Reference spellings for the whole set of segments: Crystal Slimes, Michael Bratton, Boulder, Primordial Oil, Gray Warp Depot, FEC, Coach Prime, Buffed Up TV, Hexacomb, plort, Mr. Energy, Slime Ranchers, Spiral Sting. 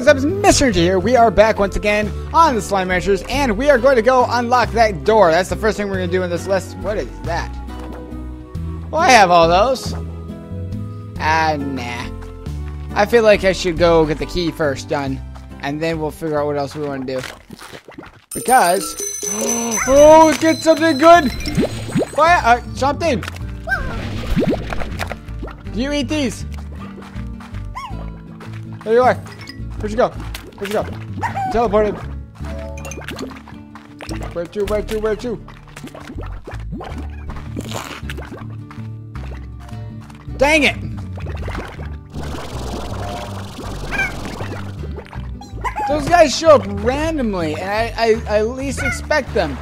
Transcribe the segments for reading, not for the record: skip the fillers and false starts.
guys, it's Mr. Energy here. We are back once again on the Slime Ranchers, and we are going to go unlock that door. That's the first thing we're going to do in this list. What is that? Well, I have all those. Nah. I feel like I should go get the key first done, and then we'll figure out what else we want to do. Because... oh, get something good! Fire! Something! Do you eat these? There you are. Where'd you go? Where'd you go? Teleported. Where to? Where to? Where to? Dang it! Those guys show up randomly, and I at least expect them.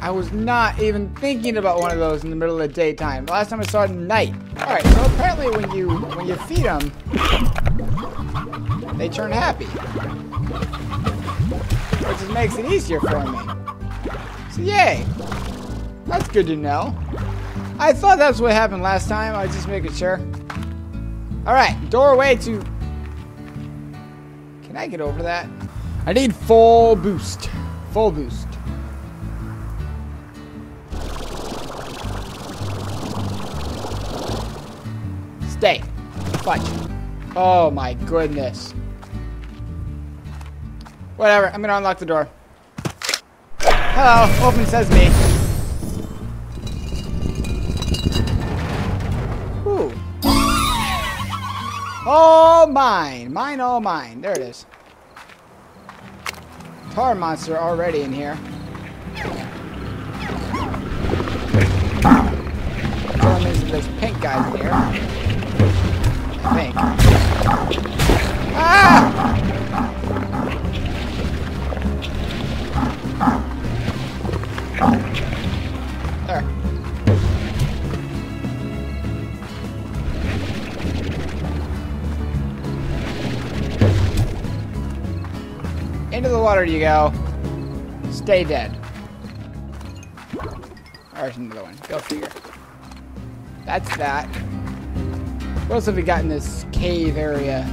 I was not even thinking about one of those in the middle of the daytime. Last time I saw it at night. Alright, so apparently when you feed them, they turn happy. Which just makes it easier for me. So yay! That's good to know. I thought that's what happened last time. I was just making sure. Alright, doorway to... can I get over that? I need full boost. Full boost. Stay. Fudge. Oh my goodness. Whatever, I'm gonna unlock the door. Hello, open sesame. Ooh. Oh mine. Mine, oh mine. There it is. Tar monster already in here. There's pink guys in here. Pink. Ah! There. Into the water you go. Stay dead. There's another one. Go figure. That's that. What else have we got in this cave area?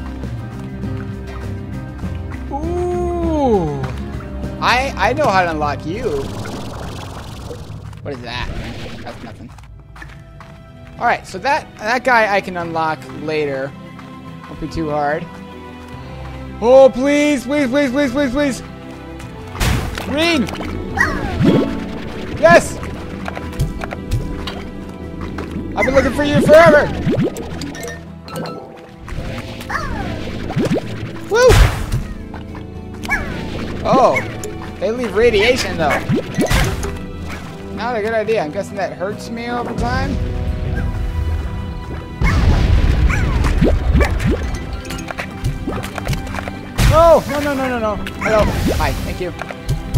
Ooh! I know how to unlock you. What is that? That's nothing. Alright, so that guy I can unlock later. Won't be too hard. Oh, please, please, please, please, please, please! Green! Yes! I've been looking for you forever! Woo! Oh, they leave radiation though. Not a good idea. I'm guessing that hurts me over time. Oh, no, no, no, no, no. Hello. Hi, thank you.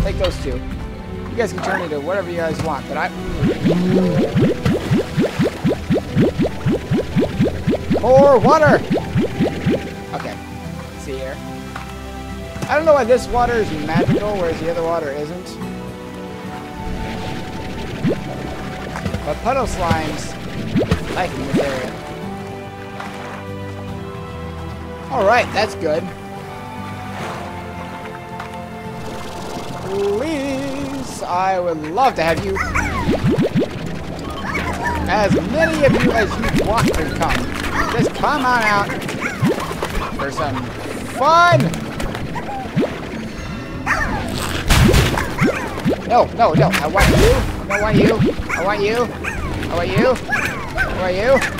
Take those two. You guys can turn into whatever you guys want, but I... more water! Okay. See here. I don't know why this water is magical, whereas the other water isn't. But puddle slimes like in this area. Alright, that's good. Please, I would love to have you. As many of you as you want to come. Just come on out for some fun! No, no, no, I want you, I want you, I want you, I want you, I want you.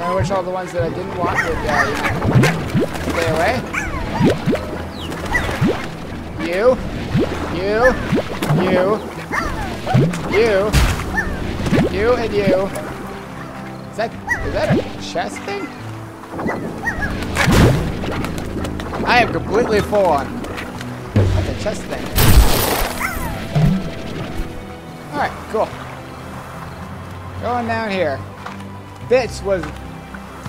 I wish all the ones that I didn't want would stay away. You, you, you, you, and you. Is that a chest thing? I am completely full on. That's a chest thing. Alright, cool. Going down here. This was...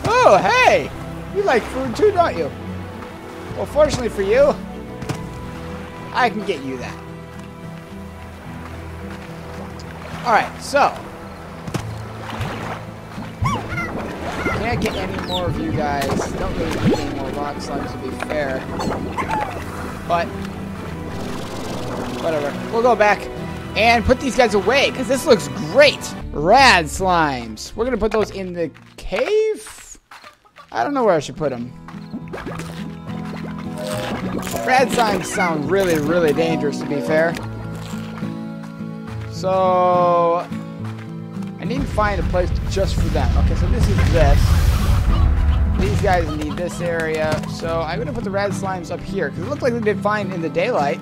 oh, hey! You like food too, don't you? Well, fortunately for you, I can get you that. Alright, so... can't get any more of you guys. Don't really need any more rock slimes, to be fair. But whatever. We'll go back and put these guys away, because this looks great. Rad slimes. We're going to put those in the cave? I don't know where I should put them. Rad slimes sound really, really dangerous, to be fair. So I need to find a place just for them. Okay, so this is this. These guys need this area. So I'm going to put the rad slimes up here, because it looked like they did fine in the daylight.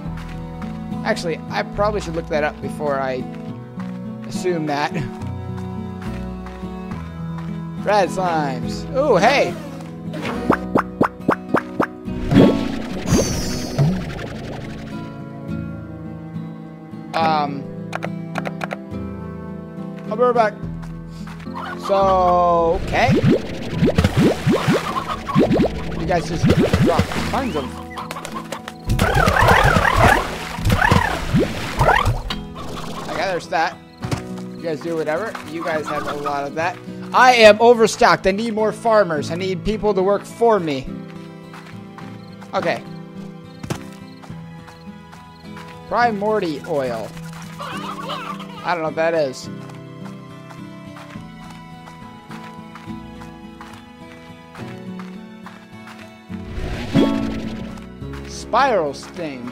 Actually, I probably should look that up before I assume that. Rad slimes. Ooh, hey! I'll be right back. So, okay. You guys just dropped tons of... There's that. You guys do whatever. You guys have a lot of that. I am overstocked. I need more farmers. I need people to work for me. Okay. Primordial oil. I don't know what that is. Spiral Sting.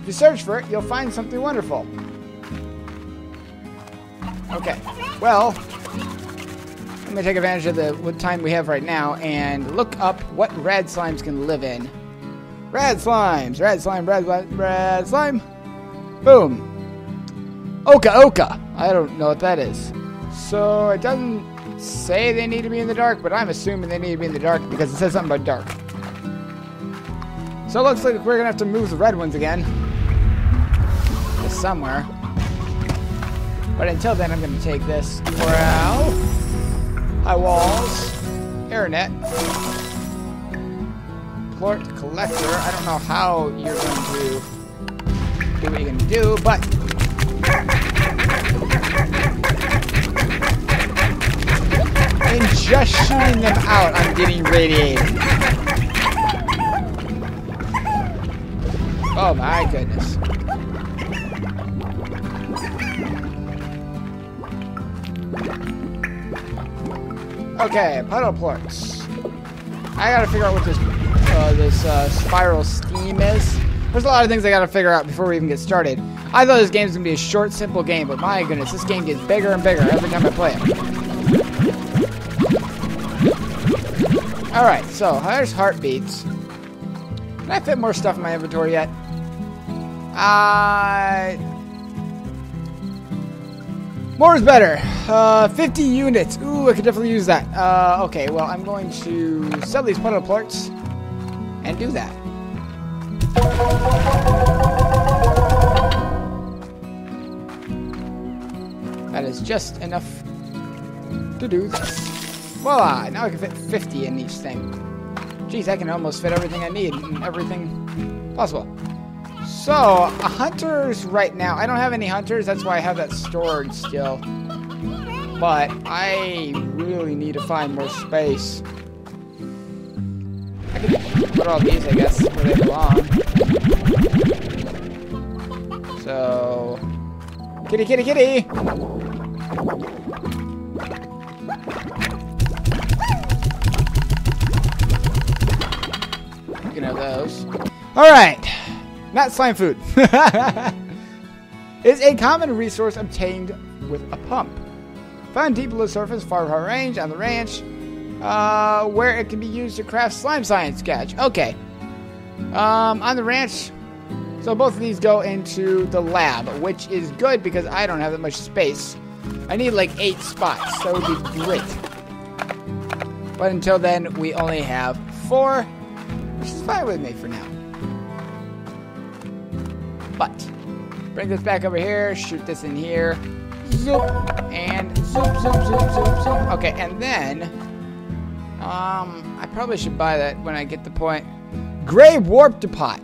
If you search for it, you'll find something wonderful. Okay, well, let me take advantage of the what time we have right now and look up what rad slimes can live in. Rad slimes, rad slime, rad slime, rad slime. Boom. Oka oka. I don't know what that is. So it doesn't say they need to be in the dark, but I'm assuming they need to be in the dark because it says something about dark. So it looks like we're going to have to move the red ones again to somewhere. But until then, I'm going to take this corral, high walls, airnet, plort collector. I don't know how you're going to do what you're going to do, but in just shooting them out, I'm getting radiated. Oh my goodness. Okay, puddle plorts. I gotta figure out what this spiral steam is. There's a lot of things I gotta figure out before we even get started. I thought this game was gonna be a short, simple game, but my goodness, this game gets bigger and bigger every time I play it. Alright, so there's heartbeats. Can I fit more stuff in my inventory yet? More is better. 50 units. Ooh, I could definitely use that. Okay, well, I'm going to sell these puddle plorts and do that. That is just enough to do this. Voila! Now I can fit 50 in each thing. Jeez, I can almost fit everything I need and everything possible. So, hunters right now. I don't have any hunters, that's why I have that stored still. But I really need to find more space. I can put all these, I guess, where they belong. So, kitty, kitty, kitty! You can have those. Alright! Not slime food. It's a common resource obtained with a pump. Found deep below surface, far range, on the ranch, where it can be used to craft slime science sketch. Okay. On the ranch. So both of these go into the lab, which is good because I don't have that much space. I need like 8 spots. That would be great. But until then, we only have 4, which is fine with me for now. But bring this back over here, shoot this in here, zoop, and zoop, zoop, zoop, zoop, zoop. Okay, and then, I probably should buy that when I get the point. Gray Warp Depot.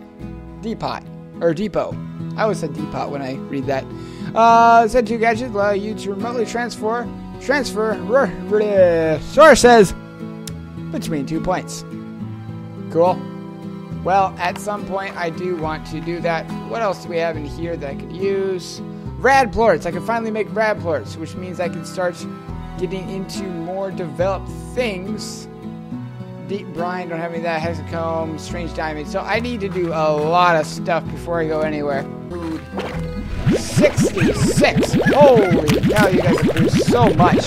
I always said Depot when I read that. Send two gadgets allow you to remotely transfer sources between 2 points. Cool. Well, at some point I do want to do that. What else do we have in here that I could use? Rad plorts. I can finally make rad plorts, which means I can start getting into more developed things. Deep brine, don't have any of that. Hexacomb, strange diamond. So I need to do a lot of stuff before I go anywhere. 66! Holy cow, you guys do so much.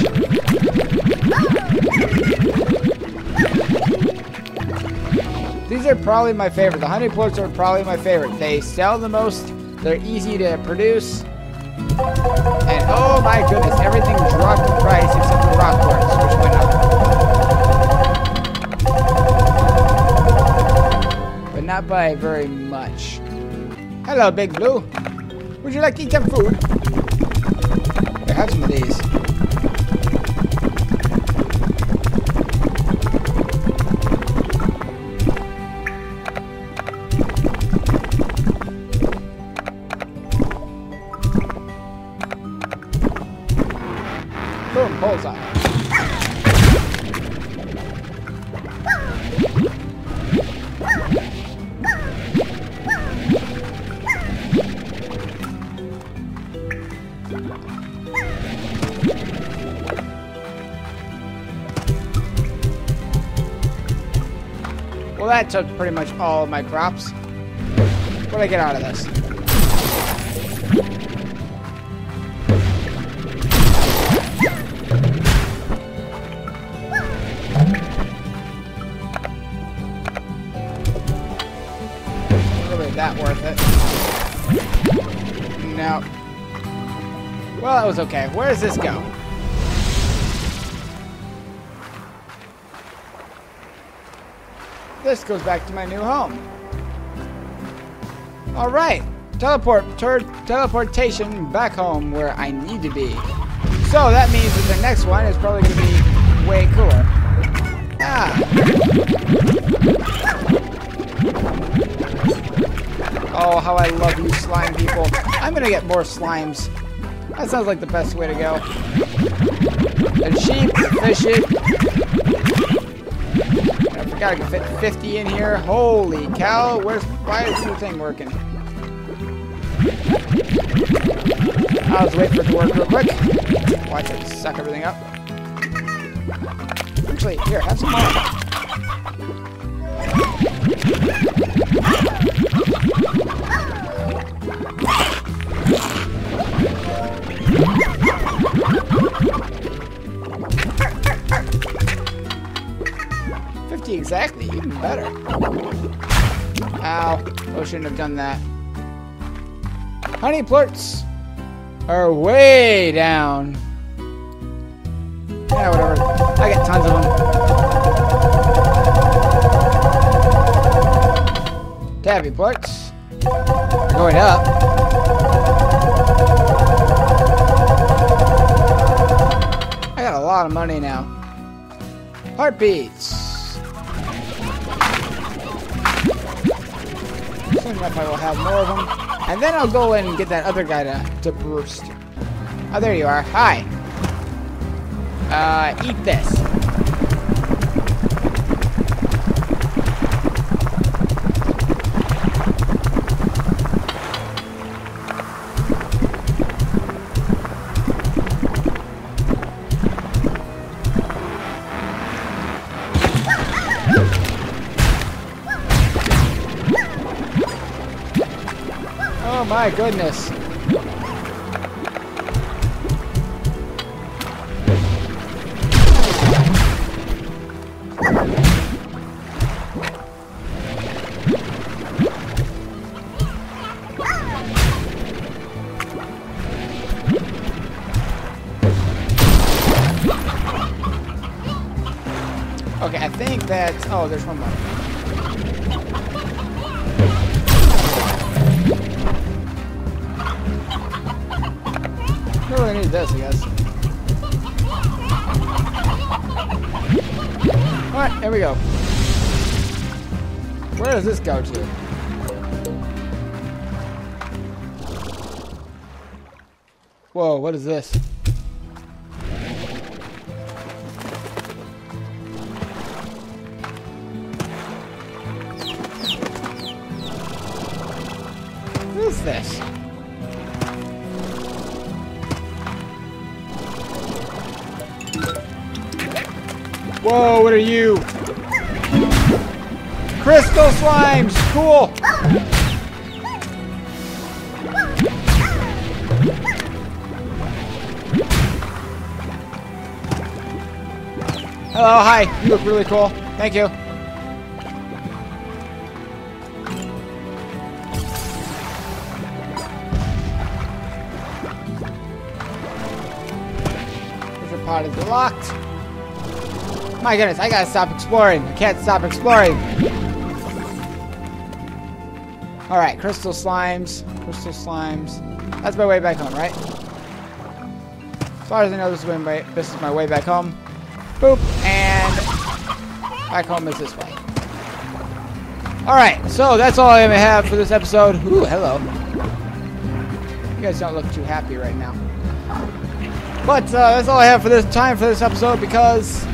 These are probably my favorite. The honey plorts are probably my favorite. They sell the most. They're easy to produce. And oh my goodness, everything dropped in price except for rock plorts, which went up. But not by very much. Hello, Big Blue. Would you like to eat some food? I have some of these. Boom, bullseye. Well, that took pretty much all of my crops. What do I get out of this? Well, that was okay. Where does this go? This goes back to my new home. Alright. Teleportation back home where I need to be. So that means that the next one is probably going to be way cooler. Ah. Oh, how I love you slime people. I'm going to get more slimes. That sounds like the best way to go. And sheep, fishing. I forgot I could fit 50 in here. Holy cow! Why is the thing working? I'll just wait for it to work real quick. Watch it suck everything up. Actually, here, have some more. Exactly, even better. Ow. Oh, shouldn't have done that. Honey plorts are way down. Yeah, whatever. I got tons of them. Tabby plorts are going up. I got a lot of money now. Heartbeats. Soon enough I will have more of them. And then I'll go in and get that other guy to boost. Oh, there you are. Hi. Eat this. My goodness. Okay, I think that's... Oh, there's one more. I need this, I guess. Alright, here we go. Where does this go to? Whoa, what is this? What is this? Whoa, what are you? Crystal slimes! Cool! Hello, hi. You look really cool. Thank you. Treasure pot is locked. My goodness, I gotta stop exploring. I can't stop exploring. Alright, crystal slimes. Crystal slimes. That's my way back home, right? As far as I know, this is my way back home. Boop, and back home is this way. Alright, so that's all I have for this episode. Ooh, hello. You guys don't look too happy right now. But that's all I have for this time for this episode, because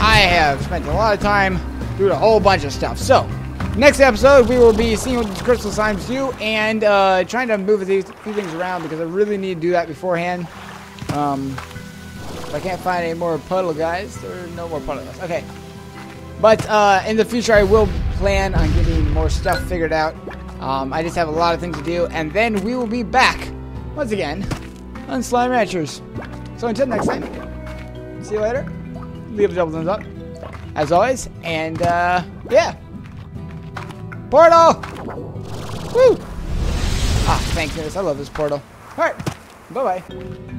I have spent a lot of time doing a whole bunch of stuff. So, next episode we will be seeing what these crystal slimes do, and trying to move these few things around, because I really need to do that beforehand. If I can't find any more puddle guys, there are no more puddle guys. Okay. But in the future, I will plan on getting more stuff figured out. I just have a lot of things to do. And then we will be back, once again, on Slime Ranchers. So until next time, see you later. Leave a double thumbs up, as always. And, yeah. Portal! Woo! Ah, thank goodness. I love this portal. Alright. Bye-bye.